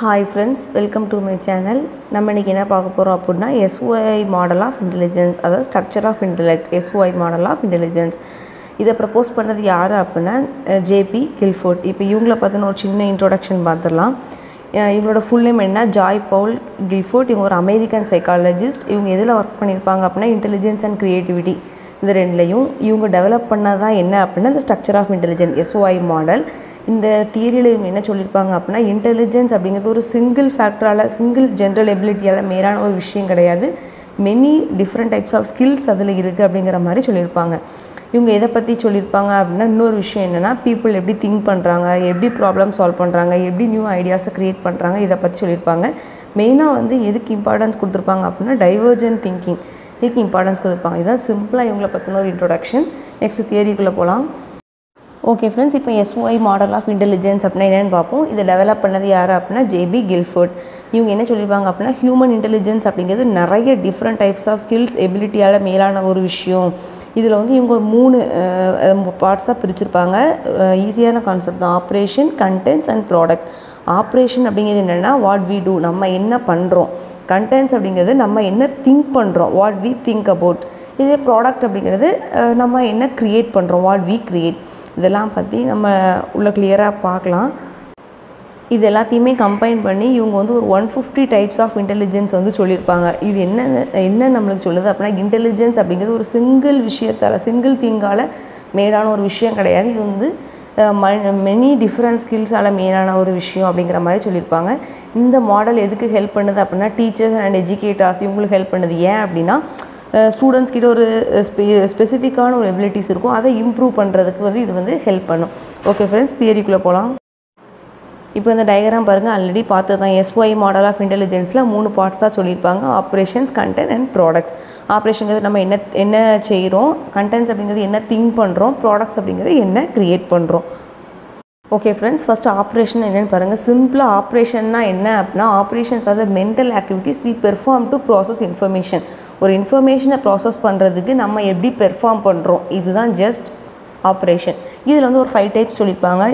Hi friends, welcome to my channel. நம்ம இன்னைக்கு என்ன பார்க்க போறோம் அப்படினா SOI Model of Intelligence, அதாவது Structure of Intellect, SOI Model of Intelligence. இத ப்ரப்போஸ் பண்ணது யாரு அப்படினா JP Guilford. இப்போ இவங்கள பத்தின ஒரு சின்ன இன்ட்ரோடக்ஷன் பார்த்தறலாம். இவங்களோட ফুল நேம் என்ன? Joy Paul Guilford. இவங்க ஒரு அமெரிக்கன் சைக்காலஜிஸ்ட். இவங்க எதில வர்க் பண்ணிருப்பாங்க அப்படினா இன்டெலிஜென்ஸ் அண்ட் கிரியேட்டிவிட்டி. இந்த ரெண்டுலயும் இவங்க டெவலப் பண்ணதா என்ன அப்படினா the Structure of Intelligence SOI Model. In the theory, intelligence is a single factor, single general ability, many different types of skills. People think, problem solve, new ideas create. Divergent thinking. This is simple introduction. Next theory. Okay friends, now SOI Model of Intelligence apna enna paapom. Idu develop pannadhu yaara apna JB Guilford. Ivanga enna solliranga apna human intelligence apdingiradhu nariya different types of skills ability ala melana oru vishayam. Idhula vandu ivanga oru moonu parts ah pirichirpaanga. Easyana concept da operation, contents and products. Operation apdingiradhu enna na what we do, namma enna pandrom. Contents apdingiradhu namma enna think pandrom, what we think about. Idhe product apdingiradhu namma enna create pandrom, what we create. இதெல்லாம் பத்தி நம்ம உள்ள கிளியரா பார்க்கலாம். இது எல்லாத்தையுமே combine பண்ணி இவங்க வந்து ஒரு 150 டைப்ஸ் ஆஃப் இன்டெலிஜென்ஸ் வந்து சொல்லிருப்பாங்க. இது என்ன நமக்கு சொல்லுது அப்படினா இன்டெலிஜென்ஸ் அப்படிங்கிறது ஒரு சிங்கிள் விஷயத்தால சிங்கிள் திங்கால மேடான ஒரு விஷயம் கிடையாது. இது வந்து many different skills ஆல மேடான ஒரு விஷயம் அப்படிங்கற மாதிரி சொல்லிருப்பாங்க. இந்த மாடல் எதுக்கு ஹெல்ப் பண்ணுது அப்படினா டீச்சர்ஸ் அண்ட் எஜுகேட்டர்ஸ் இவங்களுக்கு ஹெல்ப் பண்ணுது. ஏன் அப்படினா students கிட்ட ஒரு specific ஆன ஒரு abilities இருக்கும். அதை improve பண்றதுக்கு வந்து இது வந்து help பண்ணும். Okay friends, theory குள்ள போலாம். இப்போ இந்த diagram பாருங்க, ஆல்ரெடி பார்த்ததுதான். SOI Model of Intelligenceல மூணு parts ஆ சொல்லிருப்பாங்க. Operations, content and products. Operationங்கிறது நம்ம என்ன செய்றோம், contents அப்படிங்கிறது என்ன think பண்றோம், products அப்படிங்கிறது என்ன create பண்றோம். Okay friends, first operation enna paranga. Simple operation na enna apna operations are the mental activities we perform to process information. Or information na process பண்றதுக்கு நம்ம எப்படி perform பண்றோம், இதுதான் just operation. இதுல வந்து ஒரு 5 types சொல்லிருப்பாங்க.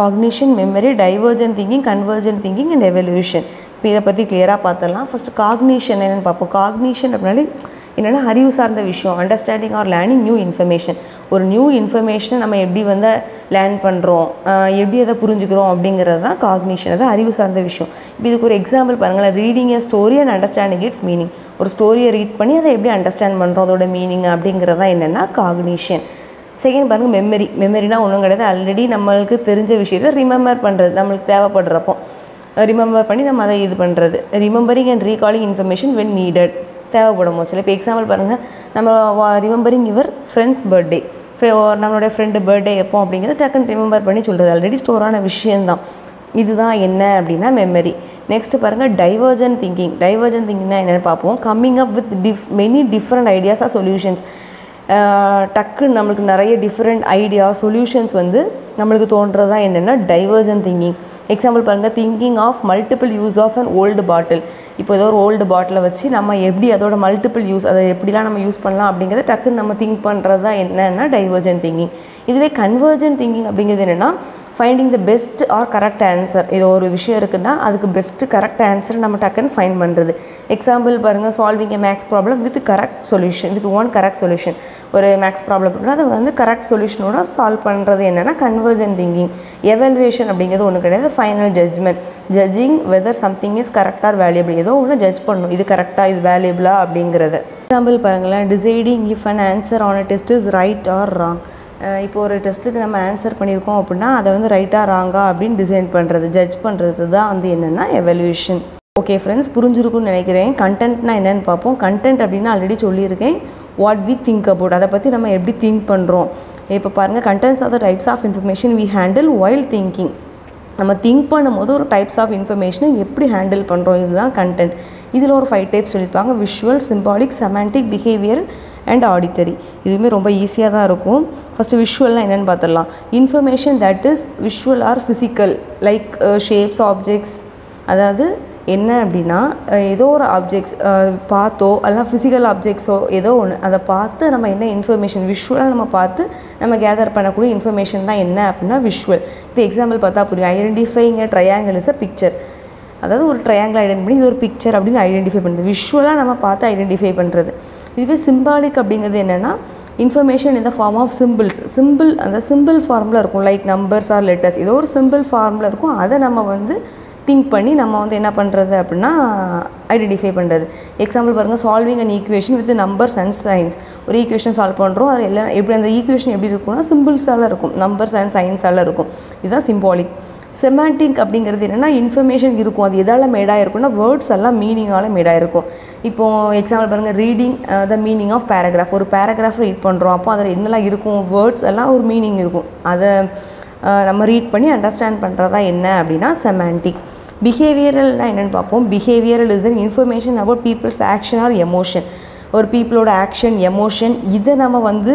Cognition, memory, divergent thinking and evaluation. இப்போ இத பத்தி clear-ஆ பார்த்தறலாம். First cognition என்னன்னு பாப்போம். Cognition அப்படினாலே என்னன்னா அறிவு சார்ந்த விஷயம், understanding or learning new information. ஒரு நியூ இன்ஃபர்மேஷனை நம்ம எப்படி வந்து லேர்ன் பண்றோம், எப்படி அதை புரிஞ்சுக்கிறோம் அப்படிங்கிறது தான் காக்னிஷன். அது அறிவு சார்ந்த விஷயம். இப்போ இதுக்கு ஒரு எக்ஸாம்பிள் பாருங்க. Reading a story and understanding its meaning. ஒரு ஸ்டோரியை ரீட் பண்ணி அதை எப்படி அண்டர்ஸ்டாண்ட் பண்றோம், அதோட மீனிங் அப்படிங்கிறது தான் என்னன்னா காக்னிஷன். செகண்ட் பாருங்க, மெமரி. மெமரினா ஒன்றும் கிடையாது, ஆல்ரெடி நம்மளுக்கு தெரிஞ்ச விஷயத்தை ரிமெம்பர் பண்றது. நம்மளுக்கு தேவைப்படுறப்போ ரிமெம்பர் பண்ணி நம்ம அதை இது பண்றது. Remembering and recalling information when needed, தேவைப்படும் போது. இப்போ எக்ஸாம்பிள் பாருங்கள், நம்ம ரிமெம்பரிங் யுவர் ஃப்ரெண்ட்ஸ் பர்த்டே, நம்மளோட ஃப்ரெண்டு பர்த்டே எப்போ அப்படிங்கிறது டக்குன்னு ரிமெம்பர் பண்ணி சொல்கிறது. ஆல்ரெடி ஸ்டோரான விஷயந்தான். இதுதான் என்ன அப்படின்னா மெமரி. நெக்ஸ்ட் பாருங்கள், டைவர்ஜென்ட் திங்கிங். டைவர்ஜென்ட் திங்கிங்னா என்னென்னு பார்ப்போம். Coming up with many different ideas or solutions. டக்குன்னு நம்மளுக்கு நிறைய டிஃப்ரெண்ட் ஐடியா சொல்யூஷன்ஸ் வந்து நம்மளுக்கு தோன்றதா என்னென்னா டைவர்ஜென்ட் திங்கிங். எக்ஸாம்பிள் பாருங்கள், thinking of multiple use of and old bottle. இப்போ ஏதோ ஒரு ஓல்டு பாட்டிலை வச்சு நம்ம எப்படி அதோட மல்டிபிள் யூஸ், அதை எப்படிலாம் நம்ம யூஸ் பண்ணலாம் அப்படிங்கிறத டக்குன்னு நம்ம திங்க் பண்ணுறது தான் என்னென்னா டைவர்ஜென்ட் திங்கிங். இதுவே கன்வர்ஜென்ட் திங்கிங் அப்படிங்கிறது என்னென்னா finding the best or correct answer. இது ஒரு விஷயம் இருக்குன்னா அதுக்கு பெஸ்ட்டு கரெக்ட் ஆன்சர் நம்ம டக்குன்னு ஃபைண்ட் பண்ணுறது. எக்ஸாம்பிள் பாருங்கள், solving a maths problem with correct solution, with one correct solution. ஒரு மேக்ஸ் ப்ராப்ளம் அப்படின்னா அதை வந்து கரெக்ட் சொல்யூஷனோட சால்வ் பண்ணுறது என்னென்னா கன்வர்ஜென்ட் திங்கிங். எவல்யூவேஷன் அப்படிங்கிறது ஒன்றும் கிடையாது, final judgement. Judging whether something is கரெக்டாக ஆர் வேல்யூபிள். ஏதோ ஒன்று ஜட்ஜ் பண்ணும், இது கரெக்டாக இது வேல்யூபிளா அப்படிங்கிறது. எக்ஸாம்பிள் பாருங்களேன், deciding if an answer on a test is right or wrong. இப்போ ஒரு டெஸ்ட்டுக்கு நம்ம ஆன்சர் பண்ணியிருக்கோம் அப்படின்னா அதை வந்து ரைட்டாக ராங்கா அப்படின்னு டிசைன் பண்ணுறது, ஜட்ஜ் பண்ணுறது தான் வந்து என்னென்னா எவல்யூஷன். ஓகே ஃப்ரெண்ட்ஸ், புரிஞ்சிருக்குன்னு நினைக்கிறேன். கண்டென்ட்னா என்னென்னு பார்ப்போம். கண்டென்ட் அப்படின்னா ஆல்ரெடி சொல்லியிருக்கேன், வாட் வி திங்க் அபவுட், அதை பற்றி நம்ம எப்படி திங்க் பண்ணுறோம். இப்போ பாருங்கள், contents or the types of information we handle while thinking. நம்ம திங்க் பண்ணும்போது ஒரு டைப்ஸ் ஆஃப் இன்ஃபர்மேஷனை எப்படி ஹேண்டில் பண்ணுறோம், இதுதான் கண்டென்ட். இதில் ஒரு 5 டைப்ஸ் சொல்லியிருப்பாங்க. Visual, symbolic, semantic, behaviour and auditory. இதுவுமே ரொம்ப ஈஸியாக தான் இருக்கும். ஃபஸ்ட்டு விஷுவல்னால் என்னென்னு பார்த்துடலாம். Information that is visual or physical, like shapes, objects. அதாவது என்ன அப்படின்னா ஏதோ ஒரு ஆப்ஜெக்ட்ஸ் பார்த்தோ அல்லனா ஃபிசிக்கல் ஆப்ஜெக்ட்ஸோ ஏதோ ஒன்று, அதை பார்த்து நம்ம என்ன இன்ஃபர்மேஷன் விஷுவலாக நம்ம பார்த்து நம்ம கேதர் பண்ணக்கூடிய இன்ஃபர்மேஷன் தான் என்ன அப்படின்னா விஷுவல். இப்போ எக்ஸாம்பிள் பார்த்தா புரியும். Identifying a triangle is a picture. அதாவது ஒரு triangle ஐடென்டிஃபை பண்ணி இது ஒரு picture அப்படினு ஐடென்டிஃபை பண்ணுது visually நம்ம பார்த்து ஐடென்டிஃபை பண்றது இதுவே symbolic அப்படிங்கிறது என்னன்னா information in the form of symbols symbol அந்த symbol formula இருக்கும் like numbers or letters இது ஒரு symbol formula இருக்கும் அதை நம்ம வந்து think பண்ணி நம்ம வந்து என்ன பண்றது அப்படினா ஐடென்டிஃபை பண்றது எக்ஸாம்பிள் பாருங்க solving an equation with numbers and signs ஒரு ஈக்குவேஷன் சால்வ் பண்றோம் அது எல்லாம் எப்படி அந்த ஈக்குவேஷன் எப்படி இருக்கும்னா symbols ஆல இருக்கும் numbers and signs ஆல இருக்கும் இதுதான் symbolic Semantic அப்படிங்கிறது என்னன்னா information இருக்கும் அது எதால மேட் ஆயிருக்கும்னா words எல்லாம் மீனிங்கால மேட் ஆயிருக்கும் இப்போ எக்ஸாம்பிள் பாருங்க reading the meaning of paragraph ஒரு paragraph ரீட் பண்றோம் அப்ப அதுல என்னலாம் இருக்கும் words எல்லாம் ஒரு மீனிங் இருக்கும் அத நம்ம ரீட் பண்ணி understand பண்றதா என்ன அப்படினா semantic behavioralனா என்னன்னு பாப்போம் behavioral is an information about people's action or emotion ஒரு peopleோட action emotion இத நாம வந்து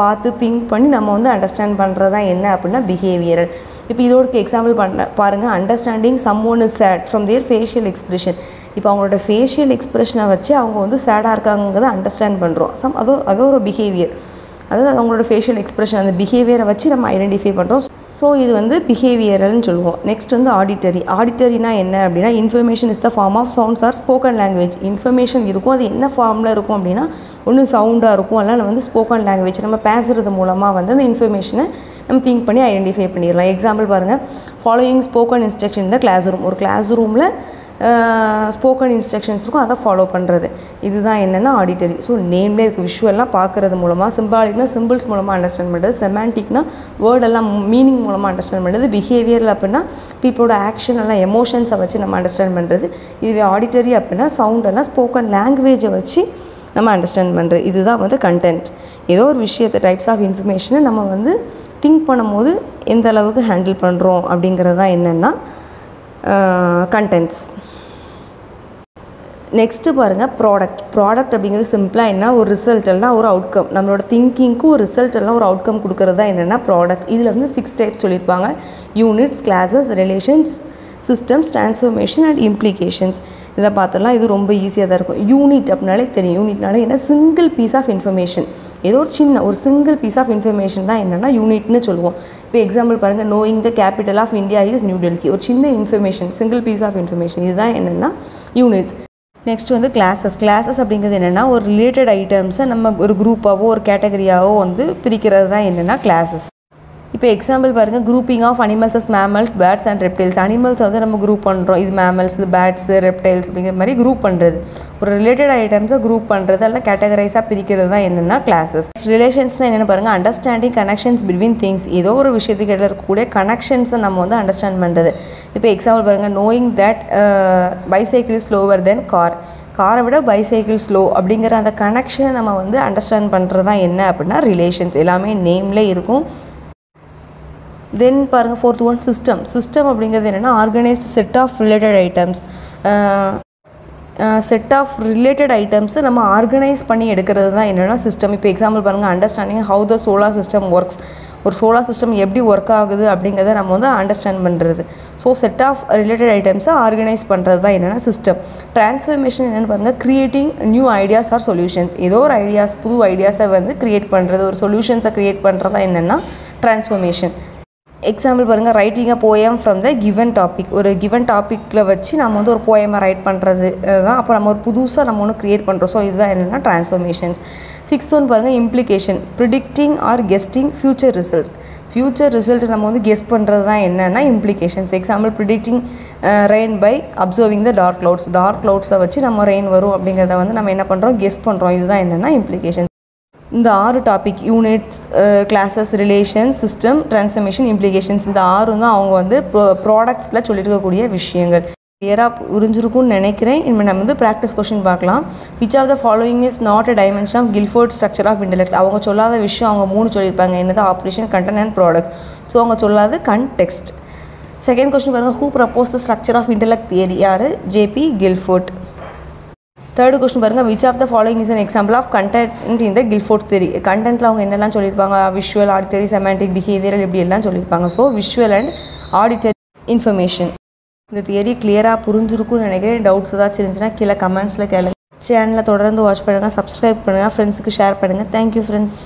பார்த்து think பண்ணி நம்ம வந்து understand பண்றதா என்ன அப்படினா behavioral இப்போ இதோட எக்ஸாம்பிள் பாருங்க understanding someone is sad from their facial expression இப்போ அவங்களோட facial expression-அ வச்சு அவங்க வந்து sad-ஆ இருக்காங்கங்கறதை understand பண்றோம் some அது ஒரு behavior அதாவது அவங்களோட facial expression அந்த behavior-அ வச்சு நம்ம identify பண்றோம் So இது வந்து behavioral னு சொல்லுவோம் நெக்ஸ்ட் வந்து auditory auditoryனா என்ன அப்படினா information is the form of sounds or spoken language information இருக்கும் அது என்ன ஃபார்ம்ல இருக்கும் அப்படினா ஒன்னு சவுண்டா இருக்கும் அல்லனா வந்து spoken language நம்ம பேசுறது மூலமா வந்து அந்த information-ஐ நம்ம think பண்ணி identify பண்ணிரலாம் எக்ஸாம்பிள் பாருங்க following spoken instruction in the classroom ஒரு கிளாஸ் ரூம்ல spoken instructions இருக்கும் அத follow பண்றது இதுதான் என்னன்னா auditory so nameல இருக்கு visually பார்க்கிறது மூலமா symbolicனா symbols மூலமா understand பண்றது semanticனா word எல்லாம் meaning மூலமா understand பண்றது behaviorல அப்படினா peopleோட action எல்லாம் emotions வச்சு நம்ம understand பண்றது இதுவே auditory அப்படினா sound எல்லாம் spoken language வச்சு நம்ம understand பண்றது இதுதான் வந்து content ஏதோ ஒரு விஷயத்தை types of information நம்ம வந்து think பண்ணும்போது எந்த அளவுக்கு handle பண்றோம் அப்படிங்கறது தான் என்னன்னா contents Next பாருங்க product product அப்படிங்கிறது சிம்பிளா என்ன ஒரு ரிசல்ட் இல்லனா ஒரு அவுட்கம் நம்மளோட திங்கிங்க்கு ஒரு ரிசல்ட் இல்லனா ஒரு அவுட்கம் கொடுக்கிறது தான் என்னன்னா product இதுல வந்து 6 டைப்ஸ் சொல்லிருப்பாங்க units classes relations systems transformation and implications இத பார்த்தலாம் இது ரொம்ப ஈஸியா தான் இருக்கும் யூனிட் அப்படினாலே தெரியும் யூனிட்னால என்ன single piece of information ஏதோ ஒரு சின்ன ஒரு single piece of information தான் என்னன்னா யூனிட்னு சொல்லுவோம் இப்போ எக்ஸாம்பிள் பாருங்க knowing the capital of India is New Delhi ஒரு சின்ன information single piece of information இதுதான் என்னன்னா யூனிட்ஸ் Next வந்து classes classes அப்படிங்கிறது என்னன்னா ஒரு related items நம்ம ஒரு குரூப்பாவோ ஒரு கேட்டகரியாவோ வந்து பிரிக்கிறது தான் என்னன்னா classes இப்போ எக்ஸாம்பிள் பாருங்க grouping of animals as mammals bats and reptiles animals வந்து நம்ம group பண்றோம் இது mammals இது bats reptiles அப்படிங்கிற மாதிரி group பண்றது ஒரு related items-அ group பண்றது அல்ல categorize-ஆ பிரிக்கிறது தான் என்னன்னா classes relationsனா என்னன்னு பாருங்க understanding connections between things ஏதோ ஒரு விஷயத்துக்கு இடையில இருக்கக்கூடிய connections-அ நம்ம வந்து understand பண்றது இப்போ எக்ஸாம்பிள் பாருங்க knowing that bicycle is slower than car காரை விட பைசைக்கிள் ஸ்லோ அப்படிங்கற அந்த கனெக்ஷனை நம்ம வந்து understand பண்றது தான் என்ன அப்படினா relations எல்லாமே நேம்ல இருக்கும் Then பாருங்க fourth one system system அப்படிங்கிறது என்னன்னா organized set of related items நம்ம organize பண்ணி எடுக்கிறது தான் என்னன்னா system இப்போ எக்ஸாம்பிள் பாருங்க understanding how the solar system works ஒரு solar system எப்படி work ஆகுது அப்படிங்கறதை நம்ம வந்து understand பண்றது so set of related items organize பண்றது தான் என்னன்னா system transformation என்னன்னு பாருங்க creating new ideas or solutions ஏதோ ஒரு ஐடியாஸ் புது ஐடியாஸை வந்து create பண்றது ஒரு solutions-அ create பண்றது தான் என்னன்னா transformation எக்ஸாம்பிள் பாருங்க writing a poem from the given topic ஒரு given topicல வச்சு நாம வந்து ஒரு poem-ஐ ரைட் பண்றது தான் அப்ப நம்ம ஒரு புதுசா நம்ம ஒன்னு கிரியேட் பண்றோம் சோ இதுதான் என்னன்னா transformations sixth one பாருங்க implication predicting or guessing future results நம்ம வந்து guess பண்றது தான் என்னன்னா implications example predicting rain by observing the dark clouds-அ வச்சு நம்ம rain வரும் அப்படிங்கறதை வந்து நம்ம என்ன பண்றோம் guess பண்றோம் இதுதான் என்னன்னா implications இந்த ஆறு topic units classes relations system transformation implications இந்த ஆறு தான் அவங்க வந்து ப்ராடக்ட்ஸ்ல சொல்லிருக்க கூடிய விஷயங்கள் கிளியரா புரிஞ்சிருக்கும்னு நினைக்கிறேன் இனிமே நம்ம வந்து பிராக்டீஸ் क्वेश्चन பார்க்கலாம் which of the following is not a dimension of Guilford's structure of intellect அவங்க சொல்லாத விஷயம் அவங்க மூணு சொல்லிருப்பாங்க என்னது operation content and products so அவங்க சொல்லாத context செகண்ட் क्वेश्चन பாருங்க who proposed the structure of intellect theory யாரு ஜேபி Guilford Third question பாருங்க which of the following is an example of content in the Guilford theory contentல அவங்க என்னெல்லாம் சொல்லிருப்பாங்க visual auditory semantic behavioral இப்படி எல்லாம் சொல்லிருப்பாங்க so visual and auditory information இந்த தியரி கிளியரா புரிஞ்சிருக்கும்னு நினைக்கிறேன் டவுட்ஸ் ஏதாவது இருந்துச்சுனா கீழ கமெண்ட்ஸ்ல கேளுங்க சேனலை தொடர்ந்து வாட்ச் பண்ணுங்க Subscribe பண்ணுங்க friends-க்கு ஷேர் பண்ணுங்க Thank you friends